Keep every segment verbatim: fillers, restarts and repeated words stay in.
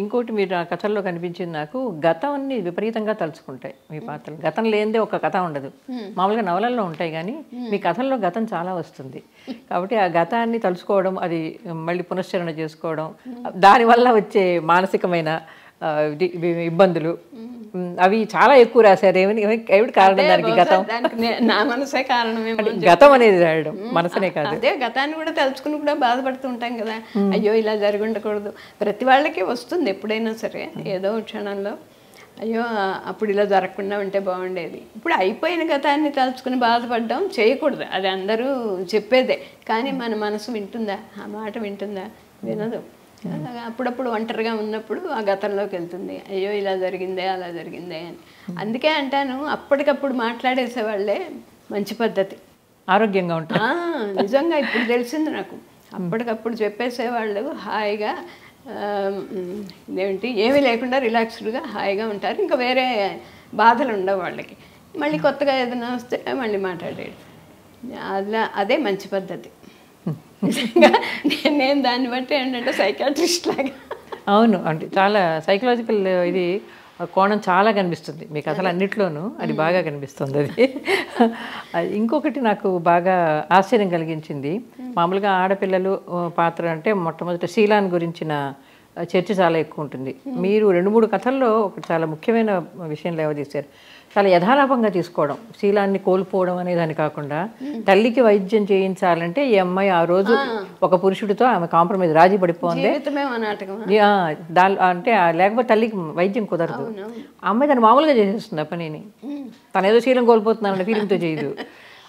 ఇంకోటి మీరు ఆ కథల్లో కనిపించింది నాకు, గతాన్ని విపరీతంగా తలుచుకుంటాయి మీ పాత్రలు. గతం లేనిదే ఒక కథ ఉండదు, మామూలుగా నవలల్లో ఉంటాయి, కానీ మీ కథల్లో గతం చాలా వస్తుంది. కాబట్టి ఆ గతాన్ని తలుచుకోవడం, అది మళ్ళీ పునశ్చరణ చేసుకోవడం, దానివల్ల వచ్చే మానసికమైన ఇబ్బందులు అవి చాలా ఎక్కువ రాశారు. ఏమిటి కారణం దానికి? గతం, నా మనసే కారణం. గతం అనేది రాయడం మనసునే కాదు, అదే గతాన్ని కూడా తలుచుకుని కూడా బాధపడుతూ ఉంటాం కదా, అయ్యో ఇలా జరిగి ఉండకూడదు. ప్రతి వాళ్ళకి వస్తుంది ఎప్పుడైనా సరే, ఏదో క్షణంలో అయ్యో అప్పుడు ఇలా జరగకుండా ఉంటే బాగుండేది. ఇప్పుడు అయిపోయిన గతాన్ని తలుచుకుని బాధపడడం చేయకూడదు, అది అందరూ చెప్పేదే. కానీ మన మనసు వింటుందా? ఆ మాట వింటుందా? వినదు. అప్పుడప్పుడు ఒంటరిగా ఉన్నప్పుడు ఆ గతంలోకి వెళ్తుంది, అయ్యో ఇలా జరిగిందే అలా జరిగిందే అని. అందుకే అంటాను, అప్పటికప్పుడు మాట్లాడేసే వాళ్ళే మంచి పద్ధతి, ఆరోగ్యంగా ఉంటారు. నిజంగా ఇప్పుడు తెలిసింది నాకు, అప్పటికప్పుడు చెప్పేసేవాళ్ళు హాయిగా ఏంటి ఏమీ లేకుండా రిలాక్స్డ్గా హాయిగా ఉంటారు. ఇంకా వేరే బాధలు ఉండవు వాళ్ళకి. మళ్ళీ కొత్తగా ఏదైనా వస్తే మళ్ళీ మాట్లాడేది, అలా అదే మంచి పద్ధతి. నేను దాన్ని బట్టి ఏంటంటే సైకాట్రిస్ట్ లాగా. అవును, అంటే చాలా సైకలాజికల్ ఇది కోణం చాలా కనిపిస్తుంది మీకు అసలు అన్నిట్లోనూ, అది బాగా కనిపిస్తుంది. అది ఇంకొకటి నాకు బాగా ఆశ్చర్యం కలిగించింది. మామూలుగా ఆడపిల్లలు పాత్ర అంటే మొట్టమొదటి శీలాన్ని గురించిన చర్చ చాలా ఎక్కువ ఉంటుంది. మీరు రెండు మూడు కథల్లో ఒకటి చాలా ముఖ్యమైన విషయం లేవదీశారు, చాలా యథాలాపంగా తీసుకోవడం, శీలాన్ని కోల్పోవడం అనేదాన్ని కాకుండా, తల్లికి వైద్యం చేయించాలంటే ఈ అమ్మాయి ఆ రోజు ఒక పురుషుడితో ఆమె కాంప్రమైజ్, రాజీ పడిపోయింది. దా అంటే లేకపోతే తల్లికి వైద్యం కుదరదు. ఆ అమ్మాయి తను మామూలుగా చేసేస్తుంది ఆ పనిని, తను ఏదో శీలం కోల్పోతున్నానన్న ఫీలింగ్తో చేయదు.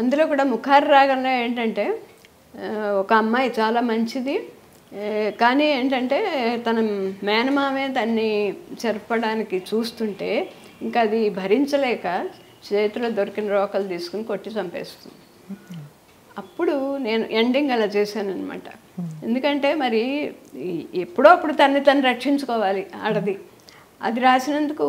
అందులో కూడా ముఖార రాగంలో ఏంటంటే ఒక అమ్మాయి చాలా మంచిది, కానీ ఏంటంటే తన మేనమామే తన్ని చెరపడానికి చూస్తుంటే ఇంకా అది భరించలేక చేతిలో దొరికిన రోకలు తీసుకుని కొట్టి చంపేస్తుంది. అప్పుడు నేను ఎండింగ్ అలా చేశానన్నమాట. ఎందుకంటే మరి ఎప్పుడో అప్పుడు తన్ని తను రక్షించుకోవాలి ఆడది. అది రాసినందుకు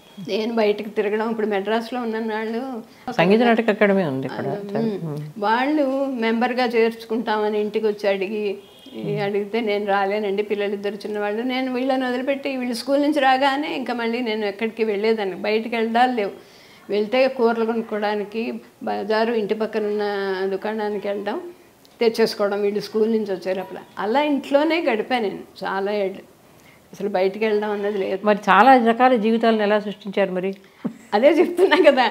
నేను బయటకు తిరగడం, ఇప్పుడు మెడ్రాస్లో ఉన్న వాళ్ళు సంగీత నాటక అకాడమీ ఉంది, వాళ్ళు మెంబర్గా చేర్చుకుంటామని ఇంటికి వచ్చి అడిగి అడిగితే నేను రాలేనండి, పిల్లలిద్దరు చిన్నవాళ్ళు. నేను వీళ్ళని వదిలిపెట్టి వీళ్ళు స్కూల్ నుంచి రాగానే ఇంకా మళ్ళీ నేను ఎక్కడికి వెళ్ళేదాన్ని, బయటకు వెళ్ళాలి లేవు. వెళ్తే కూరలు కొనుక్కోవడానికి బజారు, ఇంటి పక్కన ఉన్న దుకాణానికి వెళ్ళడం, తెచ్చేసుకోవడం వీళ్ళు స్కూల్ నుంచి వచ్చేటప్పుడు. అలా ఇంట్లోనే గడిపాను నేను చాలా ఏళ్ళు, అసలు బయటికి వెళ్దాం అన్నది లేదు. మరి చాలా రకాల జీవితాలను ఎలా సృష్టించారు మరి? అదే చెప్తున్నా కదా,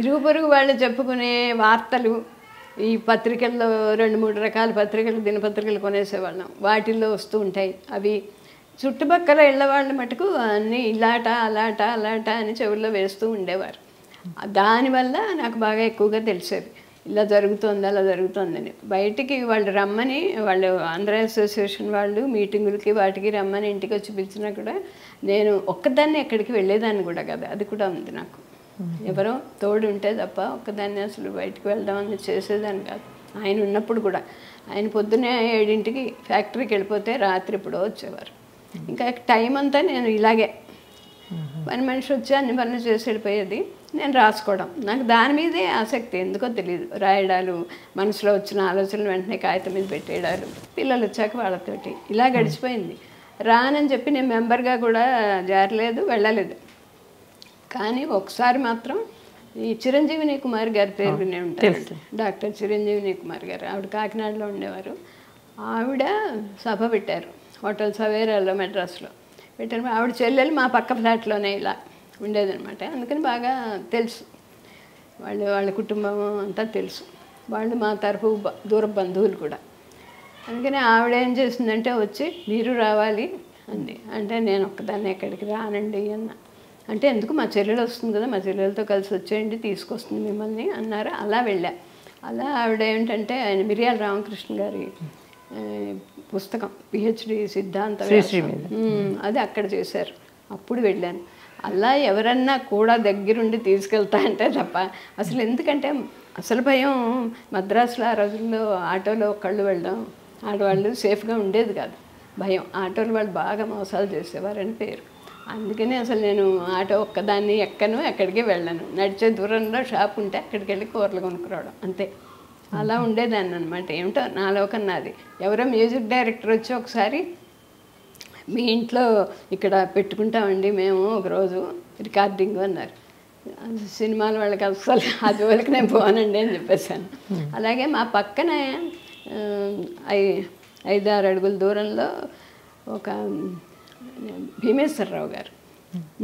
ఇరుగు పొరుగు వాళ్ళు చెప్పుకునే వార్తలు, ఈ పత్రికల్లో రెండు మూడు రకాల పత్రికలు, దినపత్రికలు కొనేసేవాళ్ళం, వాటిల్లో వస్తూ ఉంటాయి అవి. చుట్టుపక్కల ఇళ్ళవాళ్ళ మటుకు అన్నీ ఇలాట అలాట అలాట అని చెవుల్లో వేస్తూ ఉండేవారు. దానివల్ల నాకు బాగా ఎక్కువగా తెలిసేవి, ఇలా జరుగుతుంది అలా జరుగుతుందని. బయటికి వాళ్ళు రమ్మని, వాళ్ళు ఆంధ్ర అసోసియేషన్ వాళ్ళు మీటింగులకి వాటికి రమ్మని ఇంటికి వచ్చి పిలిచినా కూడా నేను ఒక్కదాన్ని ఎక్కడికి వెళ్ళేదాన్ని కూడా కదా. అది కూడా ఉంది నాకు, ఎవరో తోడు ఉంటే తప్ప ఒక్కదాన్ని అసలు బయటికి వెళ్దాం అని చేసేదాన్ని కాదు. ఆయన ఉన్నప్పుడు కూడా, ఆయన పొద్దున్నే ఏడింటికి ఫ్యాక్టరీకి వెళ్ళిపోతే రాత్రి ఎప్పుడో వచ్చేవారు. ఇంకా టైం అంతా నేను ఇలాగే పని మనిషి వచ్చి అన్ని పనులు చేసి వెళ్ళిపోయేది. నేను రాసుకోవడం, నాకు దాని మీదే ఆసక్తి ఎందుకో తెలియదు. రాయడాలు, మనసులో వచ్చిన ఆలోచనలు వెంటనే కాగితం మీద పెట్టేయడాలు, పిల్లలు వచ్చాక వాళ్ళతోటి ఇలా గడిచిపోయింది. రానని చెప్పి నేను మెంబర్గా కూడా జారలేదు, వెళ్ళలేదు. కానీ ఒకసారి మాత్రం ఈ చిరంజీవిని కుమార్ గారి పేరు వినే ఉంటాను, డాక్టర్ చిరంజీవిని కుమార్ గారు. ఆవిడ కాకినాడలో ఉండేవారు. ఆవిడ సభ పెట్టారు హోటల్ సవేరాలో మెడ్రాస్లో పెట్టారు. ఆవిడ చెల్లెలు మా పక్క ఫ్లాట్లోనే ఇలా ఉండేదనమాట. అందుకని బాగా తెలుసు, వాళ్ళు వాళ్ళ కుటుంబం అంతా తెలుసు. వాళ్ళు మా తరఫు దూర బంధువులు కూడా. అందుకని ఆవిడ ఏం చేసిందంటే వచ్చి మీరు రావాలి అంది. అంటే నేను ఒక్కదాన్ని ఎక్కడికి రానండి అన్న. అంటే ఎందుకు మా చెల్లెలు వస్తుంది కదా, మా చెల్లెలతో కలిసి వచ్చేయండి తీసుకొస్తుంది మిమ్మల్ని అన్నారు. అలా వెళ్ళా. అలా ఆవిడ ఏంటంటే ఆయన మిరియాల రామకృష్ణ గారి పుస్తకం పిహెచ్డి సిద్ధాంతం అది అక్కడ చేశారు, అప్పుడు వెళ్ళాను. అలా ఎవరన్నా కూడా దగ్గరుండి తీసుకెళ్తా అంటే తప్ప అసలు, ఎందుకంటే అసలు భయం మద్రాసులో ఆ రోజుల్లో ఆటోలో ఒక్కళ్ళు వెళ్ళడం, ఆడవాళ్ళు సేఫ్గా ఉండేది కాదు, భయం. ఆటోలు వాళ్ళు బాగా మోసాలు చేసేవారని పేరు. అందుకనే అసలు నేను ఆటో ఒక్కదాన్ని ఎక్కను, ఎక్కడికి వెళ్ళను. నడిచే దూరంలో షాప్ ఉంటే అక్కడికి వెళ్ళి కూరలు కొనుక్కురావడం అంతే, అలా ఉండేదాన్ని అనమాట. ఏమిటో నాలోకన్నా అది. ఎవరో మ్యూజిక్ డైరెక్టర్ వచ్చి ఒకసారి మీ ఇంట్లో ఇక్కడ పెట్టుకుంటామండి మేము ఒకరోజు రికార్డింగ్ అన్నారు. సినిమాల వాళ్ళకి అసలు అది వరకు నేను పోనండి అని చెప్పేశాను. అలాగే మా పక్కన ఐ ఐదారు అడుగుల దూరంలో ఒక భీమేశ్వరరావు గారు,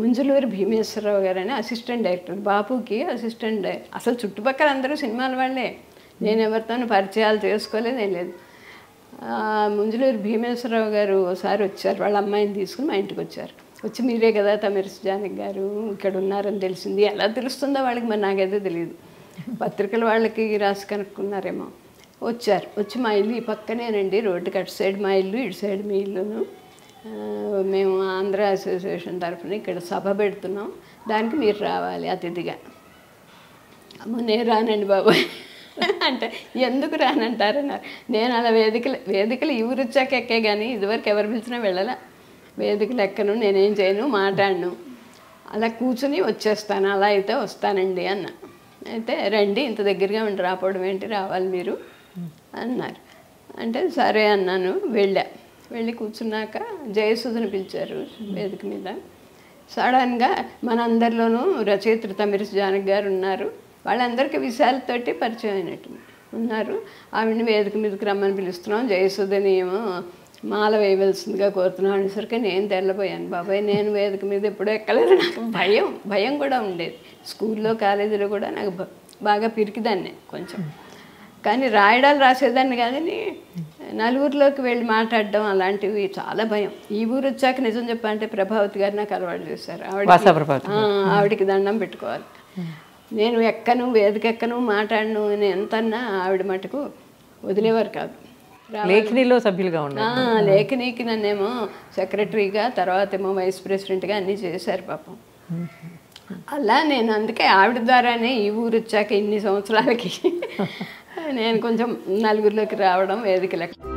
ముంజులూరి భీమేశ్వరరావు గారు అని అసిస్టెంట్ డైరెక్టర్, బాపుకి అసిస్టెంట్ డైరెక్టర్. అసలు చుట్టుపక్కల అందరూ సినిమాల వాళ్ళే, నేను ఎవరితోనూ పరిచయాలు చేసుకోలేదే లేదు. ముంజులూరి భీమేశ్వరరావు గారు ఒకసారి వచ్చారు, వాళ్ళ అమ్మాయిని తీసుకుని మా ఇంటికి వచ్చారు. వచ్చి మీరే కదా తమిరిస్ జానకి గారు ఇక్కడ ఉన్నారని తెలిసింది. ఎలా తెలుస్తుందో వాళ్ళకి, మరి నాకైతే తెలియదు, పత్రికల వాళ్ళకి రాసి కనుక్కున్నారేమో. వచ్చారు, వచ్చి మా ఇల్లు ఈ పక్కనేనండి, రోడ్డుకి అటు సైడ్ మా ఇల్లు, ఇటు సైడ్ మీ ఇల్లును, మేము ఆంధ్ర అసోసియేషన్ తరఫున ఇక్కడ సభ పెడుతున్నాం, దానికి మీరు రావాలి అతిథిగా. అమ్మ నేను రానండి బాబాయ్ అంటే, ఎందుకు రానంటారన్నారు. నేను అలా వేదికలు వేదికలు ఇవరుచ్చాక ఎక్కే కానీ ఇదివరకు ఎవరు పిలిచినా వెళ్ళాల. వేదికలు ఎక్కను, నేనేం చేయను, మాట్లాడను, అలా కూర్చుని వచ్చేస్తాను, అలా అయితే వస్తానండి అన్న. అయితే రండి, ఇంత దగ్గరగా ఉండి రాపోవడం ఏంటి, రావాలి మీరు అన్నారు. అంటే సరే అన్నాను, వెళ్ళా. వెళ్ళి కూర్చున్నాక జయసుధను పిలిచారు వేదిక మీద. సడన్గా మనందరిలోనూ రచయిత్రి తమిరిస్ జానకి గారు ఉన్నారు, వాళ్ళందరికీ విశాలతోటి పరిచయం అయినట్టు ఉన్నారు. ఆవిడని వేదిక మీదకి రమ్మని పిలుస్తున్నాం, జయసుధని ఏమో మాల వేయవలసిందిగా కోరుతున్నాం అనేసరికి నేను తెల్లపోయాను. బాబాయ్ నేను వేదిక మీద ఎప్పుడూ ఎక్కలేదు, నాకు భయం భయం కూడా ఉండేది. స్కూల్లో కాలేజీలో కూడా నాకు బాగా పిరికిదాన్నే కొంచెం, కానీ రాయడాలు రాసేదాన్ని కాదని నలుగురిలోకి వెళ్ళి మాట్లాడడం అలాంటివి చాలా భయం. ఈ ఊరు వచ్చాక నిజం చెప్పాలంటే ప్రభావతి గారు నాకు అలవాటు చేశారు. ఆవిడ ఆవిడకి దండం పెట్టుకోవాలి. నేను ఎక్కను, వేదిక ఎక్కను, మాట్లాడను అని ఎంతన్నా ఆవిడ మటుకు వదిలేవారు కాదు. లేఖనీలో సభ్యులుగా ఉన్నా లేఖనీకి నన్నేమో సెక్రటరీగా, తర్వాత ఏమో వైస్ ప్రెసిడెంట్గా అన్నీ చేశారు పాపం. అలా నేను అందుకే ఆవిడ ద్వారానే ఈ ఊరు వచ్చాక ఇన్ని సంవత్సరాలకి నేను కొంచెం నలుగురిలోకి రావడం వేదికలకి.